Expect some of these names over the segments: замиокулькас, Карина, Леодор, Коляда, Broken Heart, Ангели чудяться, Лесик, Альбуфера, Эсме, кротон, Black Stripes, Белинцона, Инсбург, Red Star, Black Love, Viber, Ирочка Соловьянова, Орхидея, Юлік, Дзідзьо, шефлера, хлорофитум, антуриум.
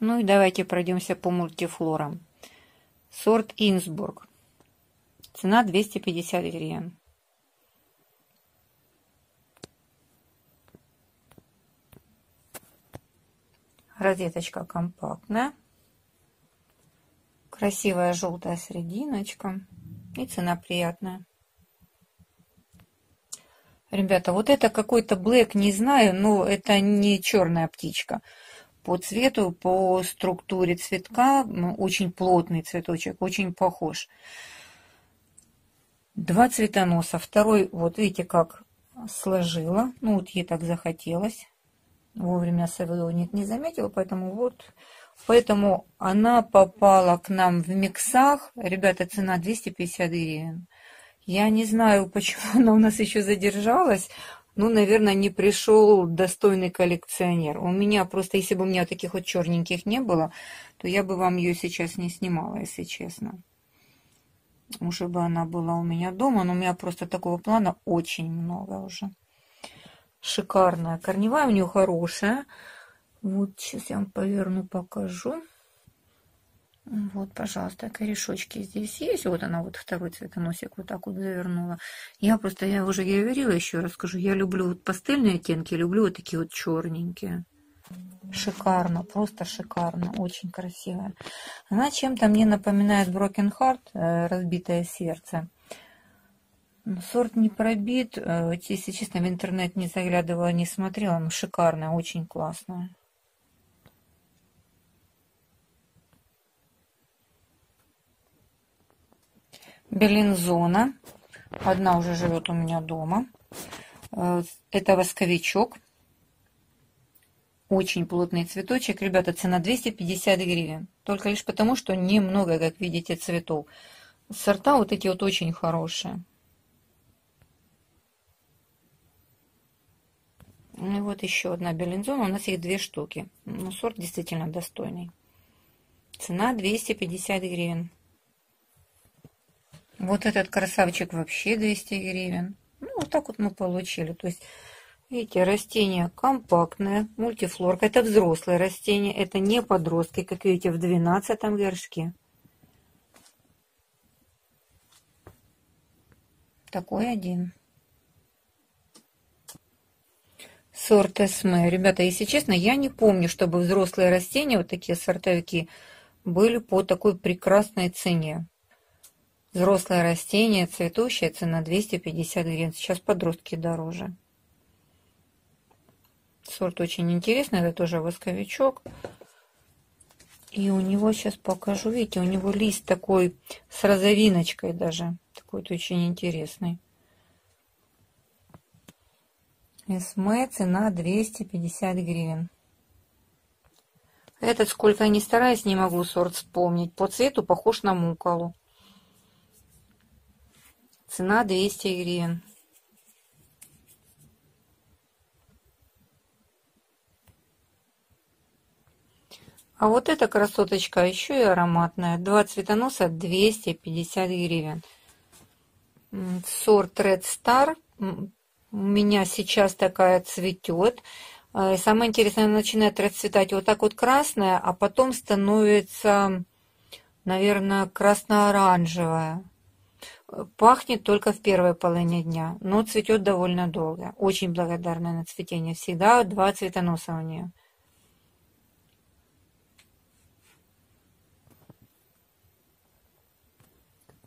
Ну и давайте пройдемся по мультифлорам. Сорт Инсбург. Цена 250 гривен. Розеточка компактная. Красивая желтая серединочка. И цена приятная. Ребята, вот это какой-то блэк, не знаю, но это не черная птичка. По цвету, по структуре цветка очень плотный цветочек, очень похож. Два цветоноса. Второй, вот видите, как сложила. Ну, вот ей так захотелось. Вовремя совелонит не заметила, поэтому вот. Поэтому она попала к нам в миксах. Ребята, цена 250 гривен. Я не знаю, почему она у нас еще задержалась. Ну, наверное, не пришел достойный коллекционер. У меня просто, если бы у меня таких вот черненьких не было, то я бы вам ее сейчас не снимала, если честно. Уже бы она была у меня дома, но у меня просто такого плана очень много уже. Шикарная. Корневая у нее хорошая. Вот сейчас я вам поверну, покажу. Вот, пожалуйста, корешочки здесь есть. Вот она, вот второй цветоносик вот так вот завернула. Я уже говорила, еще раз скажу, я люблю вот пастельные оттенки, люблю вот такие вот черненькие. Шикарно, просто шикарно, очень красивая. Она чем-то мне напоминает Broken Heart, разбитое сердце. Сорт не пробит, если честно, в интернет не заглядывала, не смотрела, но шикарная, очень классная. Белинцона. Одна уже живет у меня дома. Это восковичок. Очень плотный цветочек. Ребята, цена 250 гривен. Только лишь потому, что немного, как видите, цветов. Сорта вот эти вот очень хорошие. И вот еще одна белинцона. У нас их две штуки. Но сорт действительно достойный. Цена 250 гривен. Вот этот красавчик вообще 200 гривен. Ну, вот так вот мы получили. То есть, видите, растение компактное, мультифлорка. Это взрослые растения, это не подростки, как видите, в 12-м горшке. Такой один. Сорт Эсме. Ребята, если честно, я не помню, чтобы взрослые растения, вот такие сортовики, были по такой прекрасной цене. Взрослое растение, цветущее, цена 250 гривен. Сейчас подростки дороже. Сорт очень интересный, это тоже восковичок. И у него, сейчас покажу, видите, у него лист такой с розовиночкой даже. Такой вот очень интересный. Эсме, цена 250 гривен. Этот, сколько я ни стараюсь, не могу сорт вспомнить. По цвету похож на мукколу. Цена 200 гривен. А вот эта красоточка еще и ароматная. Два цветоноса 250 гривен. Сорт Red Star. У меня сейчас такая цветет. Самое интересное, она начинает расцветать вот так вот красная, а потом становится, наверное, красно-оранжевая. Пахнет только в первой половине дня, но цветет довольно долго. Очень благодарна на цветение. Всегда два цветоноса у нее.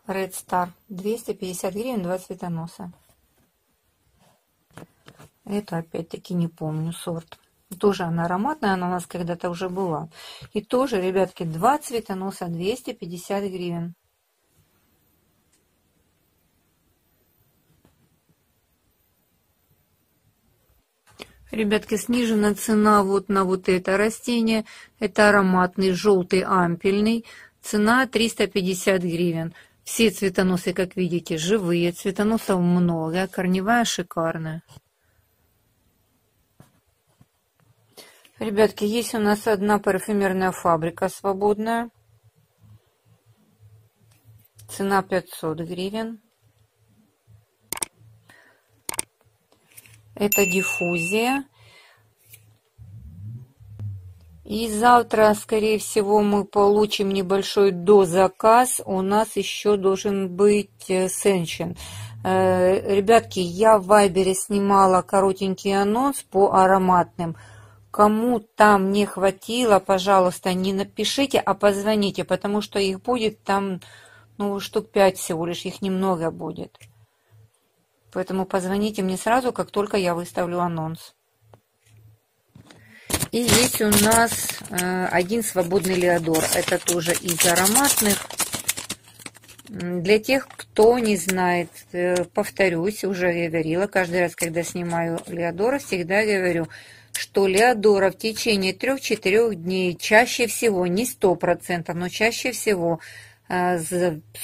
Red Star. 250 гривен, два цветоноса. Это опять-таки не помню сорт. Тоже она ароматная, она у нас когда-то уже была. И тоже, ребятки, два цветоноса, 250 гривен. Ребятки, снижена цена вот на вот это растение. Это ароматный желтый ампельный. Цена 350 гривен. Все цветоносы, как видите, живые. Цветоносов много. Корневая шикарная. Ребятки, есть у нас одна парфюмерная фабрика свободная. Цена 500 гривен. Это диффузия. И завтра, скорее всего, мы получим небольшой дозаказ. У нас еще должен быть сеншен. Ребятки, я в Вайбере снимала коротенький анонс по ароматным. Кому там не хватило, пожалуйста, не напишите, а позвоните, потому что их будет там, ну, штук 5 всего лишь, их немного будет. Поэтому позвоните мне сразу, как только я выставлю анонс. И есть у нас один свободный Леодор. Это тоже из ароматных. Для тех, кто не знает, повторюсь, уже я говорила, каждый раз, когда снимаю Леодора, всегда говорю, что Леодора в течение 3-4 дней чаще всего, не 100%, но чаще всего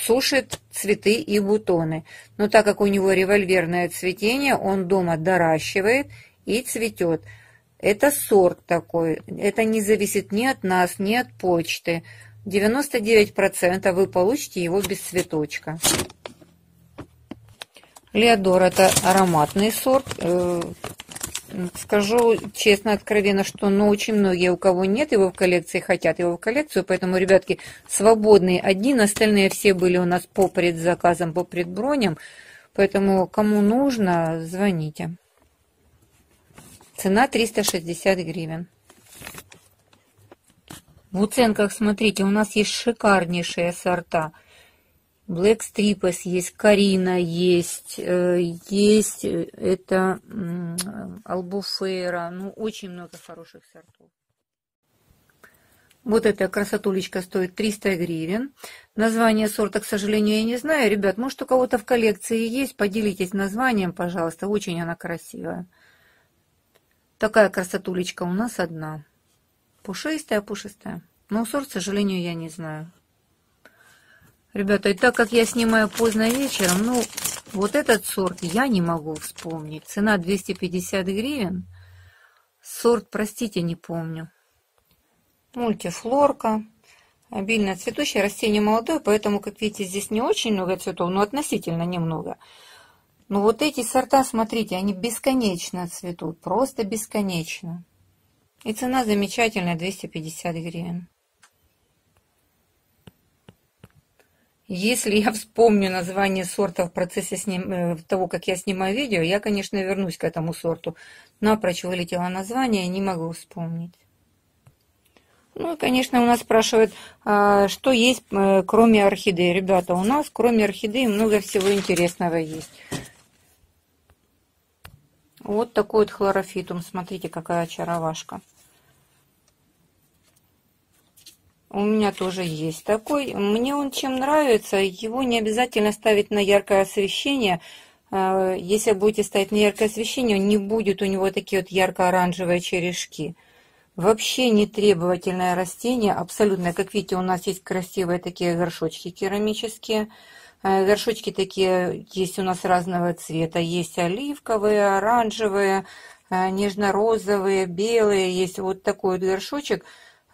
сушит цветы и бутоны. Но так как у него револьверное цветение, он дома доращивает и цветет. Это сорт такой, это не зависит ни от нас, ни от почты. 99% вы получите его без цветочка. Леодор — это ароматный сорт. Скажу честно, откровенно, что ну, очень многие, у кого нет его в коллекции, хотят его в коллекцию. Поэтому, ребятки, свободные один, остальные все были у нас по предзаказам, по предброням. Поэтому, кому нужно, звоните. Цена 360 гривен. В уценках, смотрите, у нас есть шикарнейшие сорта. Black Stripes есть, Карина есть, есть это Альбуфера. Ну, очень много хороших сортов. Вот эта красотулечка стоит 300 гривен. Название сорта, к сожалению, я не знаю. Ребят, может, у кого-то в коллекции есть, поделитесь названием, пожалуйста. Очень она красивая. Такая красотулечка у нас одна. Пушистая. Но сорт, к сожалению, я не знаю. Ребята, и так как я снимаю поздно вечером, ну, вот этот сорт я не могу вспомнить. Цена 250 гривен. Сорт, простите, не помню. Мультифлорка. Обильно цветущее, растение молодое, поэтому, как видите, здесь не очень много цветов, но относительно немного. Но вот эти сорта, смотрите, они бесконечно цветут, просто бесконечно. И цена замечательная, 250 гривен. Если я вспомню название сорта в процессе того, как я снимаю видео, я, конечно, вернусь к этому сорту. Напрочь вылетело название, не могу вспомнить. Ну и, конечно, у нас спрашивают, что есть кроме орхидеи. Ребята, у нас кроме орхидеи много всего интересного есть. Вот такой вот хлорофитум. Смотрите, какая очаровашка. У меня тоже есть такой. Мне он чем нравится. Его не обязательно ставить на яркое освещение. Если будете ставить на яркое освещение, не будет у него такие вот ярко-оранжевые черешки. Вообще не требовательное растение. Абсолютно. Как видите, у нас есть красивые такие горшочки керамические. Горшочки такие есть у нас разного цвета. Есть оливковые, оранжевые, нежно-розовые, белые. Есть вот такой вот горшочек.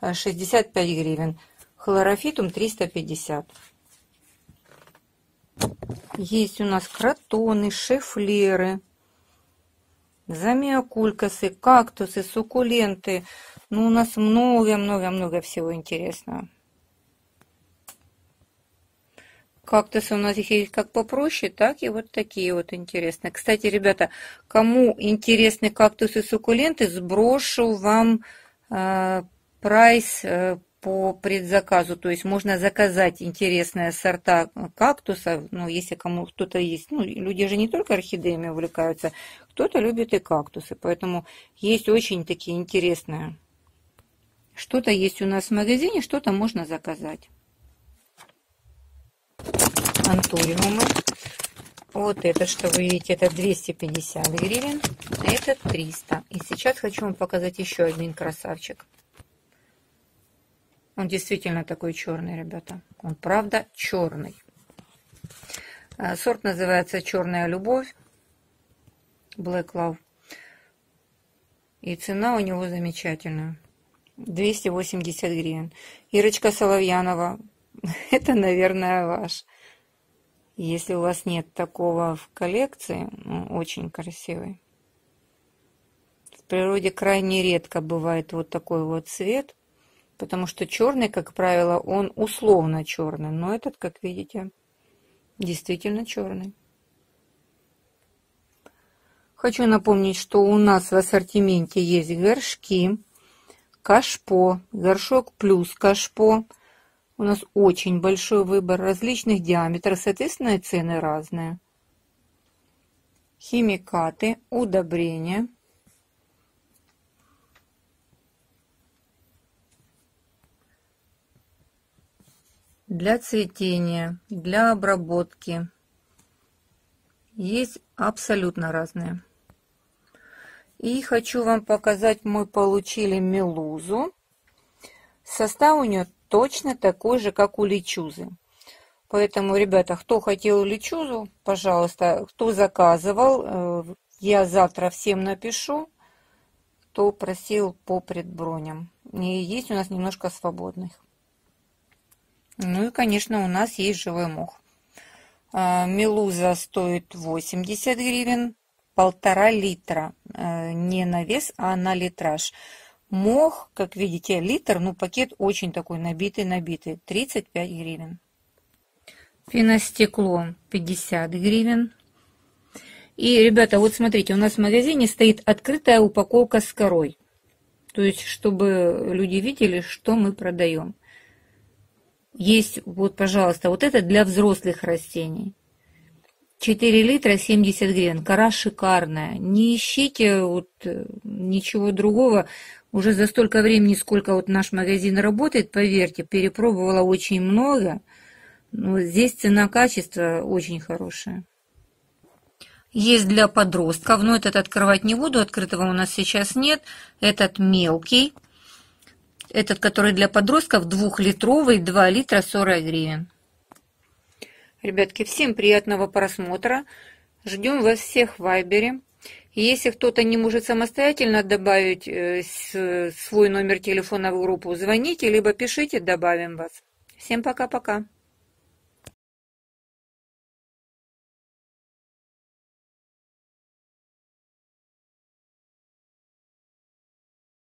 65 гривен. Хлорофитум 350. Есть у нас кротоны, шефлеры, замиокулькасы, кактусы, суккуленты. Ну, у нас много всего интересного. Кактусы у нас есть как попроще, так и вот такие вот интересные. Кстати, ребята, кому интересны кактусы и суккуленты, сброшу вам прайс по предзаказу, то есть можно заказать интересные сорта кактусов, ну, если кому кто-то есть, ну, люди же не только орхидеями увлекаются, кто-то любит и кактусы, поэтому есть очень такие интересные. Что-то есть у нас в магазине, что-то можно заказать. Антуриумы. Вот это, что вы видите, это 250 гривен, а это 300. И сейчас хочу вам показать еще один красавчик. Он действительно такой черный, ребята. Он правда черный. Сорт называется «Черная любовь», Black Love. И цена у него замечательная. 280 гривен. Ирочка Соловьянова. Это, наверное, ваш. Если у вас нет такого в коллекции, он очень красивый. В природе крайне редко бывает вот такой вот цвет. Потому что черный, как правило, он условно черный. Но этот, как видите, действительно черный. Хочу напомнить, что у нас в ассортименте есть горшки, кашпо, горшок плюс кашпо. У нас очень большой выбор различных диаметров, соответственно, и цены разные. Химикаты, удобрения. Для цветения, для обработки. Есть абсолютно разные. И хочу вам показать, мы получили мелузу. Состав у нее точно такой же, как у лечузы. Поэтому, ребята, кто хотел лечузу, пожалуйста, кто заказывал, я завтра всем напишу, кто просил по предброням. И есть у нас немножко свободных. Ну и, конечно, у нас есть живой мох. Мелуза стоит 80 гривен, 1,5 литра, не на вес, а на литраж. Мох, как видите, литр, ну пакет очень такой набитый, 35 гривен. Феностекло 50 гривен. И, ребята, вот смотрите, у нас в магазине стоит открытая упаковка с корой. То есть, чтобы люди видели, что мы продаем. Есть, вот, пожалуйста, вот это для взрослых растений. 4 литра 70 гривен. Кора шикарная. Не ищите вот ничего другого. Уже за столько времени, сколько вот наш магазин работает, поверьте, перепробовала очень много. Но здесь цена-качество очень хорошая. Есть для подростков, но этот открывать не буду, открытого у нас сейчас нет. Этот мелкий. Этот, который для подростков, 2-литровый, 2 литра 40 гривен. Ребятки, всем приятного просмотра. Ждем вас всех в Вайбере. Если кто-то не может самостоятельно добавить свой номер телефона в группу, звоните, либо пишите, добавим вас. Всем пока-пока.